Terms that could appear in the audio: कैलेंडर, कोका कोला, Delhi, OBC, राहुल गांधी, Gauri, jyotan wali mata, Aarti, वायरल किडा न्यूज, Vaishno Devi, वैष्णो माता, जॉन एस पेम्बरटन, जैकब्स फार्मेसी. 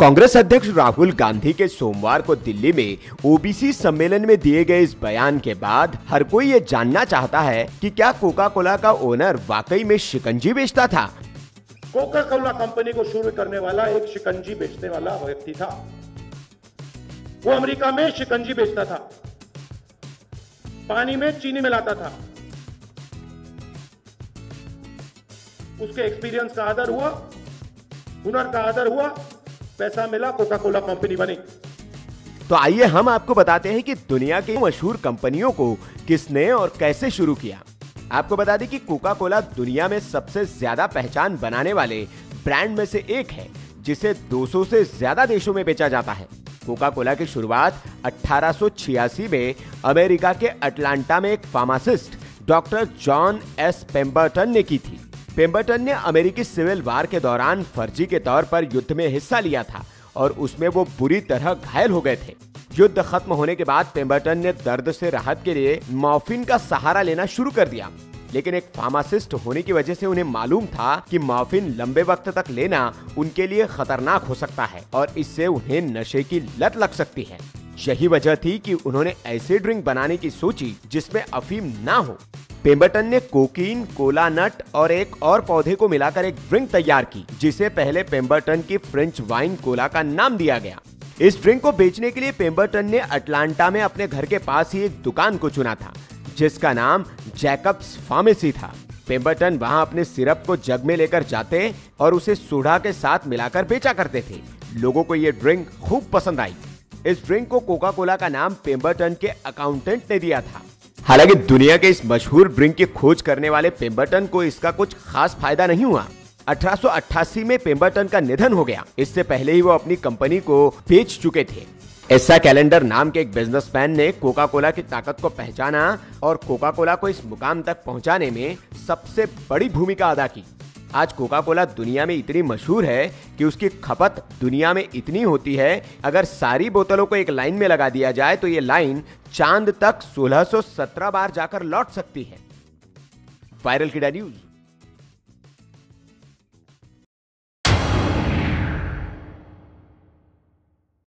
कांग्रेस अध्यक्ष राहुल गांधी के सोमवार को दिल्ली में ओबीसी सम्मेलन में दिए गए इस बयान के बाद हर कोई ये जानना चाहता है कि क्या कोका कोला का ओनर वाकई में शिकंजी बेचता था। कोका कोला कंपनी को शुरू करने वाला एक शिकंजी बेचने वाला व्यक्ति था। वो अमेरिका में शिकंजी बेचता था, पानी में चीनी मिलाता था। उसके एक्सपीरियंस का आदर हुआ, हुनर का आदर हुआ, पैसा मिला, कोका कोला कंपनी बनी। तो आइए हम आपको बताते हैं कि दुनिया के मशहूर कंपनियों को किसने और कैसे शुरू किया। आपको बता दें कि कोका कोला दुनिया में सबसे ज्यादा पहचान बनाने वाले ब्रांड में से एक है, जिसे 200 से ज्यादा देशों में बेचा जाता है। कोका कोला की शुरुआत 1886 में अमेरिका के अटलांटा में एक pharmacist doctor जॉन एस पेम्बरटन ने की थी। पेम्बरटन ने अमेरिकी सिविल वार के दौरान फर्जी के तौर पर युद्ध में हिस्सा लिया था और उसमें वो बुरी तरह घायल हो गए थे। युद्ध खत्म होने के बाद पेम्बरटन ने दर्द से राहत के लिए मॉर्फिन का सहारा लेना शुरू कर दिया, लेकिन एक फार्मासिस्ट होने की वजह से उन्हें मालूम था कि मॉर्फिन लंबे वक्त तक लेना उनके लिए खतरनाक हो सकता है और इससे उन्हें नशे की लत लग सकती है। यही वजह थी कि उन्होंने ऐसे ड्रिंक बनाने की सोची जिसमें अफीम ना हो। पेम्बरटन ने कोकीन, कोला नट और एक और पौधे को मिलाकर एक ड्रिंक तैयार की, जिसे पहले पेम्बरटन की फ्रेंच वाइन कोला का नाम दिया गया। इस ड्रिंक को बेचने के लिए पेम्बरटन ने अटलांटा में अपने घर के पास ही एक दुकान को चुना था, जिसका नाम जैकब्स फार्मेसी था। पेम्बरटन वहां अपने सिरप को जग में लेकर जाते और उसे सोडा के साथ मिलाकर बेचा करते थे। लोगों को ये ड्रिंक खूब पसंद आई। इस ड्रिंक को कोका कोला का नाम पेम्बरटन के अकाउंटेंट ने दिया था। हालांकि दुनिया के इस मशहूर ड्रिंक की खोज करने वाले पेम्बरटन को इसका कुछ खास फायदा नहीं हुआ। 1888 में पेम्बरटन का निधन हो गया। इससे पहले ही वो अपनी कंपनी को बेच चुके थे। ऐसा कैलेंडर नाम के एक बिजनेसमैन ने कोका कोला की ताकत को पहचाना और कोका कोला को इस मुकाम तक पहुंचाने में सबसे बड़ी भूमिका अदा की। आज कोका कोला दुनिया में इतनी मशहूर है कि उसकी खपत दुनिया में इतनी होती है, अगर सारी बोतलों को एक लाइन में लगा दिया जाए तो ये लाइन चांद तक 1617 बार जाकर लौट सकती है। वायरल किडा न्यूज।